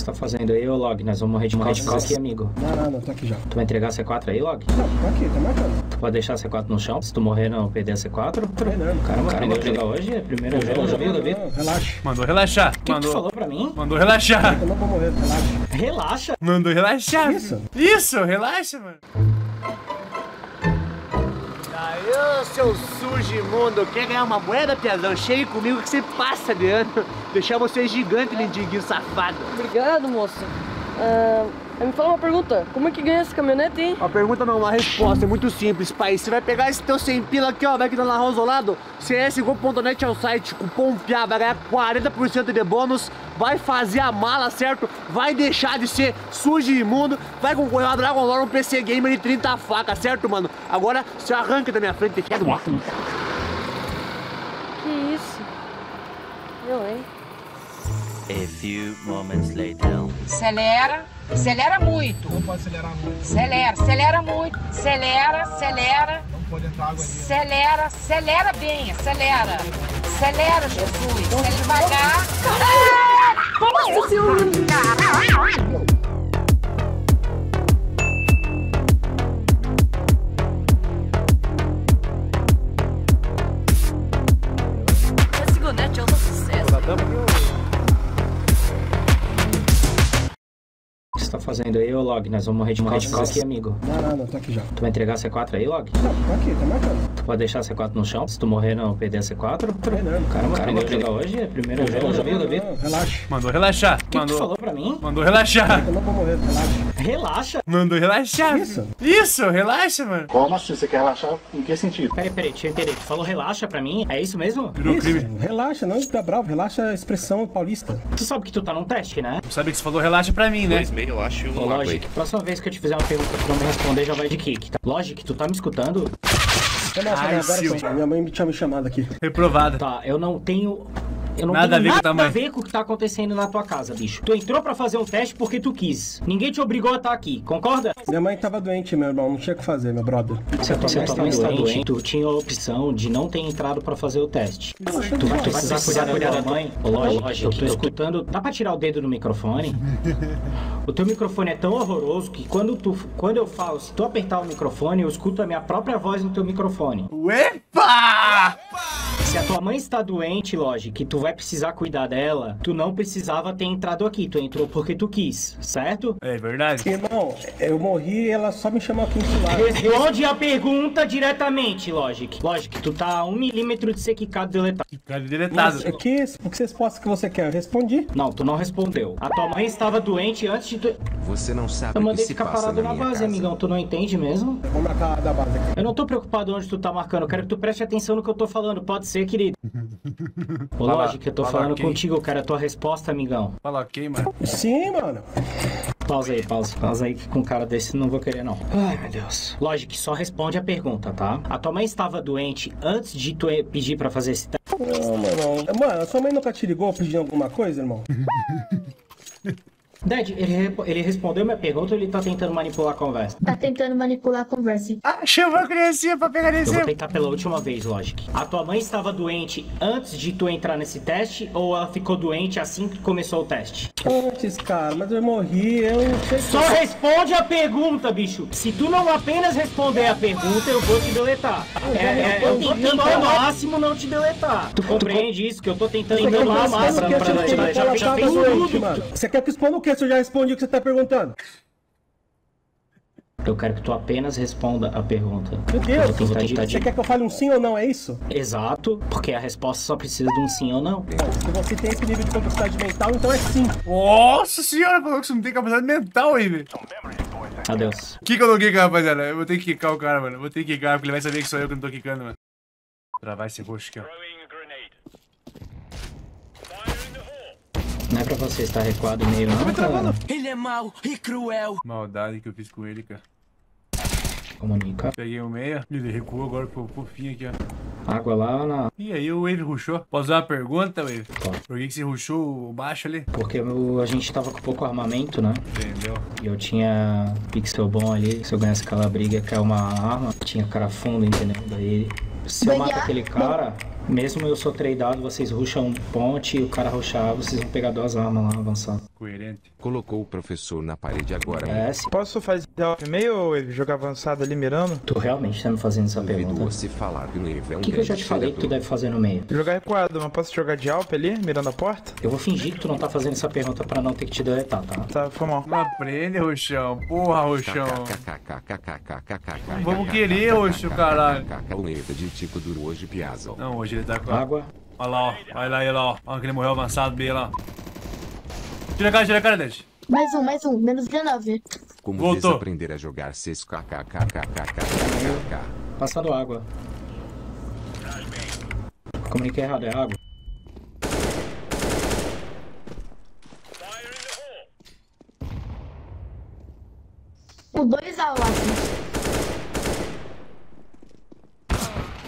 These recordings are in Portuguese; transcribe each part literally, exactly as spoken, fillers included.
você tá fazendo aí, ô Log? Nós vamos morrer de morrer de calça aqui, amigo. Não, não, não, tá aqui já. Tu vai entregar a C quatro aí, Log? Não, tá aqui, tá marcando. Tu pode deixar a C quatro no chão? Se tu morrer, não perder a C quatro? Não, não, não. Cara, o cara vai jogar hoje? É primeiro eu jogo, eu já vi, eu vi. Relaxa. Mandou relaxar. O que tu falou pra mim? Mandou relaxar. Eu não vou morrer, relaxa. Relaxa? Mandou relaxar. Isso. Isso, relaxa, mano. Ô, seu sujo imundo, quer ganhar uma moeda, piazão? Chegue comigo que você passa de ano. Deixar você gigante, lindiguinho safado. Obrigado, moça. Uh, me fala uma pergunta, como é que ganha essa caminhonete, hein? Uma pergunta não, uma resposta, é muito simples, pai. Você vai pegar esse teu sem pila aqui, ó, vai aqui na La House ao lado. C S G O ponto net é o site, cupom P I A, vai ganhar quarenta por cento de bônus. Vai fazer a mala, certo? Vai deixar de ser sujo e imundo. Vai concorrer a Dragon Lore, um P C Gamer e trinta facas, certo, mano? Agora, você arranca da minha frente, te quero. Que isso? Eu, hein? A few moments later. Acelera, acelera muito. Não pode acelerar muito. Acelera, acelera muito. Acelera, acelera. Não pode entrar água ali. Acelera, acelera bem, acelera. Acelera, Jesus. Acelera devagar. Como se o tá fazendo aí, ô Log? Nós vamos morrer de morrer de calça aqui, amigo. Não, não, não, tá aqui já. Tu vai entregar a C quatro aí, Log? Não, tá aqui, tá marcando. Tu pode deixar a C quatro no chão? Se tu morrer, não perder a C quatro? Tá treinando. Cara, o cara vai jogar hoje? É primeiro jogo, eu já vi, eu vi. Relaxa. Mandou relaxar. O que tu falou pra mim? Mandou relaxar. Eu não vou morrer, relaxa. Relaxa? Mandou relaxar. Isso. Isso, relaxa, mano. Como assim? Você quer relaxar? Em que sentido? Peraí, peraí, peraí, peraí. Tu falou relaxa pra mim? É isso mesmo? Virou crime. Relaxa, não fica bravo. Relaxa a expressão paulista. Tu sabe que tu tá num teste, né? Tu sabe que você falou relaxa pra mim, né? Eu acho um Logic, próxima vez que eu te fizer uma pergunta que não me responder, já vai de kick, tá? Logic, tu tá me escutando? Eu não, ai, agora minha mãe tinha me chamado aqui. Reprovada. Tá, eu não tenho... Eu não nada tenho a ver nada com a, a ver com o que tá acontecendo na tua casa, bicho. Tu entrou pra fazer um teste porque tu quis. Ninguém te obrigou a estar aqui, concorda? Minha mãe tava doente, meu irmão. Não tinha o que fazer, meu brother. Se a tua mãe tá doente, doente, tu tinha a opção de não ter entrado pra fazer o teste. Não, tu vai precisar cuidar da tua mãe. Lógico, eu tô escutando... Dá pra tirar o dedo do microfone? O teu microfone é tão horroroso que quando, tu, quando eu falo, se tu apertar o microfone, eu escuto a minha própria voz no teu microfone. Uepa! Se a tua mãe está doente, Logic, tu vai precisar cuidar dela, tu não precisava ter entrado aqui, tu entrou porque tu quis, certo? É verdade. Irmão, eu morri e ela só me chamou aqui do lado. Responde a pergunta diretamente, Logic. Logic, tu tá a um milímetro de ser quicado deletado. Quicado deletado. Mas, é que, o que você resposta que você quer? Eu respondi. Não, tu não respondeu. A tua mãe estava doente antes de tu... Você não sabe eu mandei que se ficar passa parado na, na base, casa. Amigão. Tu não entende mesmo? Eu vou marcar da base aqui. Eu não tô preocupado onde tu tá marcando, eu quero que tu preste atenção no que eu tô falando, pode ser, querido. Ô, Lógico, eu tô fala falando okay. Contigo, cara, a tua resposta, amigão. Fala ok, mano. Sim, mano. Pausa aí, pausa. Pausa aí que com um cara desse não vou querer, não. Ai, meu Deus. Lógico, só responde a pergunta, tá? A tua mãe estava doente antes de tu pedir pra fazer esse... Não, mano. Mano, a sua mãe nunca te ligou pedindo alguma coisa, irmão? Dad, ele, ele respondeu minha pergunta ou ele tá tentando manipular a conversa? Tá tentando manipular a conversa. Ah, chamou a criancinha pra pegar nesse... Eu vou tentar pela última vez, Logic. A tua mãe estava doente antes de tu entrar nesse teste ou ela ficou doente assim que começou o teste? Antes, cara, mas eu morri, eu... Só responde a pergunta, bicho. Se tu não apenas responder a pergunta, eu vou te deletar. É, é, eu tô tentando ao máximo não te deletar. Tu compreende isso? Que eu tô tentando ao máximo pra deletar. Já, já fez tudo, mano. Você quer que exponha o quê? Eu já respondi o que você tá perguntando. Eu quero que tu apenas responda a pergunta. Meu Deus, você de... quer que eu fale um sim ou não, é isso? Exato, porque a resposta só precisa de um sim ou não. Se você tem esse nível de complexidade mental, então é sim. Nossa senhora, falou que você não tem capacidade mental aí, velho. Adeus. Kika ou não kika, rapaziada? Eu vou ter que quicar o cara, mano. Eu vou ter que quicar, porque ele vai saber que sou eu que não tô quicando, mano. Travar esse roxo aqui, ó. Não é pra você estar recuado meio não, cara. Ele é mau e cruel. Maldade que eu fiz com ele, cara. Comunica. Peguei o meia. Ele recuou agora pro, pro fim aqui, ó. Água lá na... E aí o Wave rushou. Posso fazer uma pergunta, Wave? Pode. Por que que você rushou o baixo ali? Porque eu, a gente tava com pouco armamento, né? Entendeu. E eu tinha pixel bom ali. Se eu ganhasse aquela briga que é uma arma, tinha cara fundo, entendeu? Daí se eu mato aquele cara... Mesmo eu sou tradeado, vocês rusham um ponte e o cara rushar, vocês vão pegar duas armas lá, avançar. Coerente. Exatamente. Colocou o professor na parede agora. É, sim. Posso fazer o meio ou ele joga avançado ali mirando? Tu realmente tá me fazendo essa pergunta. Se falar que o nível é um que, que eu já te falei que tu deve fazer no meio? Jogar recuado, mas posso jogar de alp ali, mirando a porta? Eu vou fingir que tu não tá fazendo essa pergunta pra não ter que te deletar, tá? Tá, foi mal. Não aprende, Roxão. Porra, Roxão. Vamos querer, Roxo, caralho. O Eita de Tico duro hoje, Piazza. Não, hoje ele tá com água. Olha lá, ó. Olha lá, ele, ó. Olha que ele morreu avançado, B lá. Tira a cara, tira a cara, Dede. Mais um, mais um. Menos dezenove. Como desaprender a jogar C S G O ponto net. Passando água. Comuniquei errado, é água. O dois ao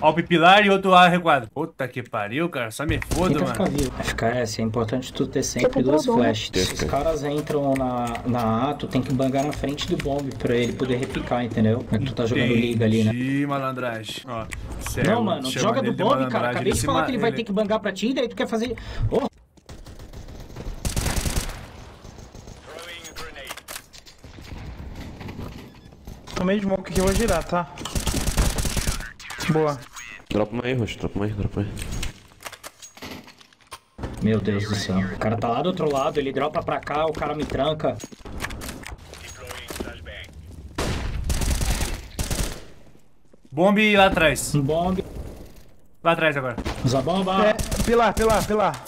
Alp pilar e outro A recuado. Puta que pariu, cara. Só me foda, mano. F K S, é importante tu ter sempre duas flashes. Se os caras entram na, na A, tu tem que bangar na frente do bomb pra ele poder replicar, entendeu? É que tu tá jogando liga ali, né? Ih, malandragem. Ó, sério. Não, mano, joga do bomb, cara. Acabei de falar que ele vai ter que bangar pra ti, daí tu quer fazer... Oh. Tomei smoke que eu vou girar, tá? Boa. Dropa mais, Roxo. Dropa mais, dropa mais. Meu Deus do céu. O cara tá lá do outro lado, ele dropa pra cá, o cara me tranca. Bombe lá atrás. Um bombe. Lá atrás agora. Usa bomba. É, pilar, pilar, pilar.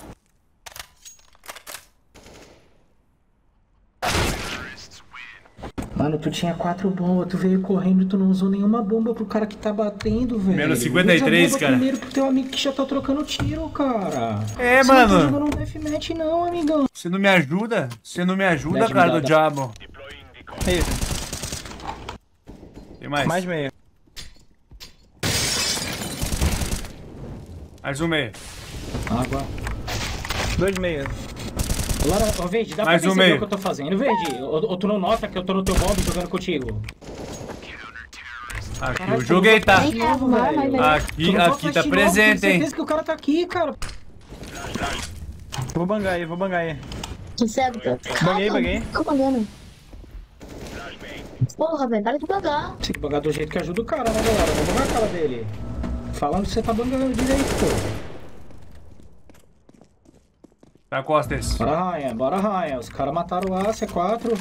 Mano, tu tinha quatro bombas, tu veio correndo, tu não usou nenhuma bomba pro cara que tá batendo, velho. Menos cinquenta e três, cara. Primeiro pro teu amigo que já tá trocando tiro, cara. É, você mano. Não tá jogando um deathmatch não, amigão. Você não me ajuda? Você não me ajuda, Death cara me dá, do dá. Diabo. Aí. Tem mais? Mais meia. Mais um meia. Água. Dois meias. Lara, ó, Verde, dá mais pra perceber um o que eu tô fazendo, Verde? Ou, ou tu não nota que eu tô no teu bomb jogando contigo? Aqui Caraca, eu joguei, tá? Novo, aqui, aqui tá presente, hein? Certeza que o cara tá aqui, cara. Vou bangar aí, vou bangar aí. Que cego, tá? Banguei, banguei. Tô bangando. Porra, velho, para de bangar. Tem que bangar do jeito que ajuda o cara, né, galera? Vou bangar a cara dele. Falando que você tá bangando direito, pô. Tá, Costas. Bora, Raia, bora, Raia. Os caras mataram a C quatro.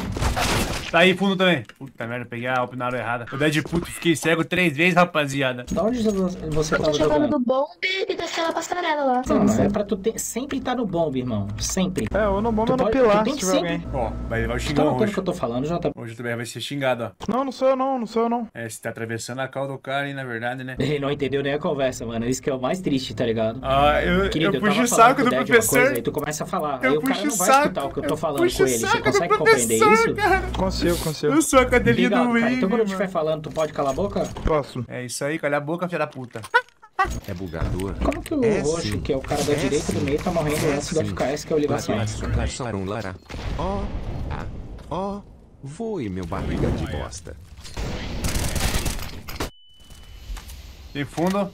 Tá aí, fundo também. Puta merda, peguei a op na hora errada. Eu dei de puto, fiquei cego três vezes, rapaziada. Da onde você tava jogando? Eu tô jogando no bomb e descendo a passarela lá. Não, não, é pra tu ter... sempre estar tá no bomb, irmão. Sempre. É, ou no bomb ou no pode... pilar, tem que se sempre... Ó, vai levar o xingão hoje. Tu tá notando o que eu tô falando, Jota? Hoje também vai ser xingado, ó. Não, não sou eu não, não sou eu não. É, você tá atravessando a calda do cara, hein, na verdade, né? Ele não entendeu nem a conversa, mano. Isso que é o mais triste, tá ligado? Ah, eu... Querido, eu puxo o saco do professor. Aí tu começa a falar, eu aí o cara não vai saco, escutar o que eu tô falando eu com ele, você consegue compreender isso? Cara. Consigo, consigo. Eu sou a cadelinha Obrigado, do Wii. Então quando eu estiver falando, tu pode calar a boca? Posso. É isso aí, cala a boca, filha da puta. É bugador. Como que o é Roxo, sim. que é o cara da é direita sim. do meio, tá morrendo é antes do F K S, que é o ligação? Passaram Lara. Ó, ó, voe meu barriga de bosta. Tem fundo.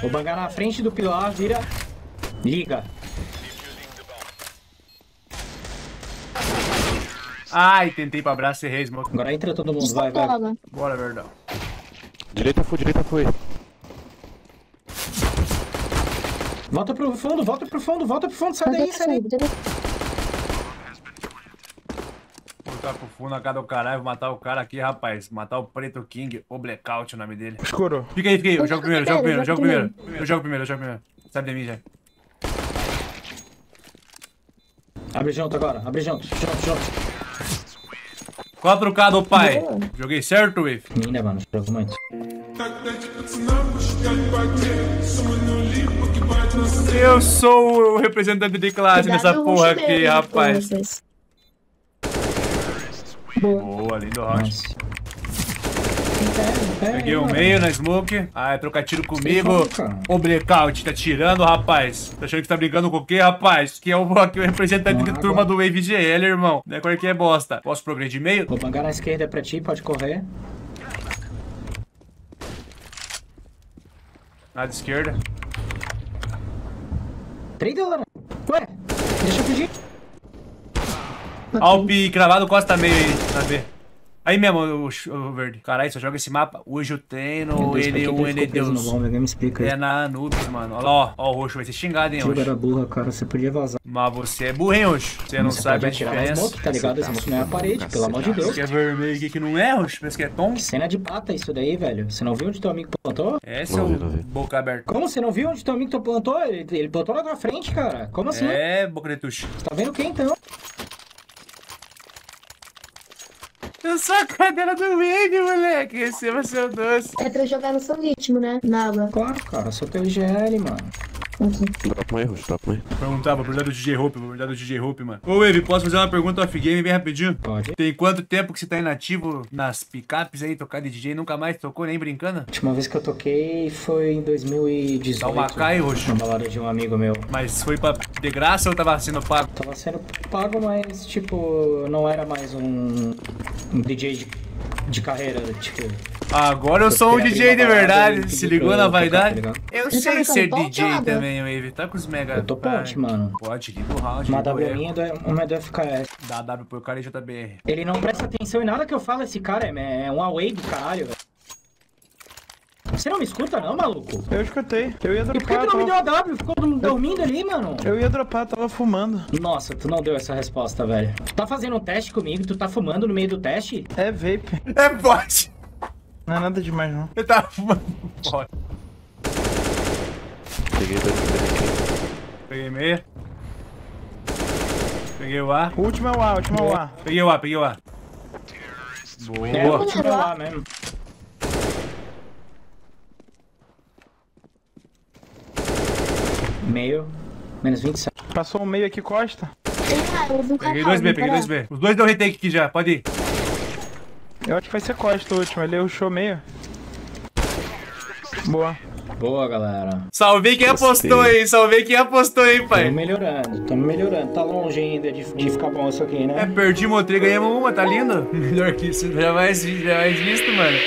Vou bangar na frente do pilar, vira... Liga. Ai, tentei pra braço e errei, smoke. Agora entra todo mundo, vai, vai. Bora, verdão. Direita foi, direita foi. Volta pro fundo, volta pro fundo, volta pro fundo, sai daí, sai daí. Voltar pro fundo a cara do caralho, vou matar o cara aqui, rapaz. Matar o Preto King, o Blackout, o nome dele. Escuro. Fica aí, fica aí, eu jogo primeiro, eu jogo primeiro, eu jogo primeiro. Eu jogo primeiro, eu jogo primeiro. Sabe de mim já. Abre junto agora, abre junto, junto, junto. quatro K do pai. Joguei certo, Wave. Ainda, mano, jogo muito. Eu sou o representante de classe nessa porra aqui, rapaz. Boa, lindo rocha. Peguei o um meio na smoke. Ah, é trocar tiro comigo. O Blackout tá tirando, rapaz. Tá achando que tá brigando com o quê, rapaz? Que é o, aqui, o representante de turma do Wave G L, irmão. Não é qualquer bosta. Posso progredir meio? Vou bangar na esquerda pra ti, pode correr. Nada esquerda. Três dólares. Ué, deixa eu fugir. Alp cravado Costa meio aí, na B. Aí mesmo, o, o verde. Caralho, só joga esse mapa. Hoje eu treino, Deus, ele, o ele, Deus. Alguém me explica aí. É na Anubis, mano. Olha lá, ó. Ó, o roxo vai ser xingado, hein, Oxo. Era burra, cara. Você podia vazar. Mas você é burro, hein, Oxo. Você não sabe a diferença. Smoke, tá ligado? Esse smoke não é a parede, pelo amor de Deus. Que é vermelho aqui que não é, Oxo. Parece que é tom. Que cena de pata isso daí, velho. Você não viu onde teu amigo plantou? É, seu boca aberta. Como você não viu onde teu amigo plantou? Ele, ele plantou lá na frente, cara. Como assim? É, boca de tuxo. Você tá vendo o que, então? Eu sou a cadela do Wig, moleque. Esse vai ser o doce. É pra eu jogar no seu ritmo, né? Na água. Claro, cara. Eu sou teu I G L, mano. Dropa um erro, dropa um erro. Perguntar, vou perguntar do D J Hope, vou perguntar do D J Hope, mano. Ô, Wave, posso fazer uma pergunta off-game bem rapidinho? Pode. Tem quanto tempo que você tá inativo nas picapes aí, tocar de D J? Nunca mais tocou, nem brincando? A última vez que eu toquei foi em dois mil e dezoito. Calma, cai, roxo. Na balada de um amigo meu. Mas foi pra... de graça ou tava sendo pago? Tava sendo pago, mas, tipo, não era mais um... um D J de, de carreira, tipo... Agora eu sou um D J de verdade, se ligou na vaidade? Eu sei ser D J também, Wave. Tá com os mega... Eu tô ponte, mano. Pode, liga o round. Uma W minha, uma é do F K S. Dá W pro cara e J B R. Ele não presta atenção em nada que eu falo, esse cara é um away do caralho, velho. Você não me escuta não, maluco? Eu escutei, eu ia dropar. E por que tu não tava... me deu a W? Ficou dormindo ali, mano? Eu ia dropar, tava fumando. Nossa, tu não deu essa resposta, velho. Tu tá fazendo um teste comigo, tu tá fumando no meio do teste? É vape. É bot. Não é nada demais, não. Eu tava fumando. Peguei dois, peguei. Peguei meia. Peguei o A. O último é o A, o último é o A. Peguei o A, peguei o A. Boa. É, o último é o A mesmo. Meio. Menos vinte e sete. Passou um meio aqui, Costa. Peguei dois B, peguei dois B. Os dois deu retake aqui já, pode ir. Eu acho que vai ser Costa o último, ele é o show meio. Boa. Boa, galera. Salvei quem apostou aí, salvei quem apostou aí, pai. Tô melhorando, tô melhorando. Tá longe ainda de, de ficar bom isso aqui, né? É, perdi o motor e ganhamos uma, tá lindo? Melhor que isso, já mais, já mais visto, mano.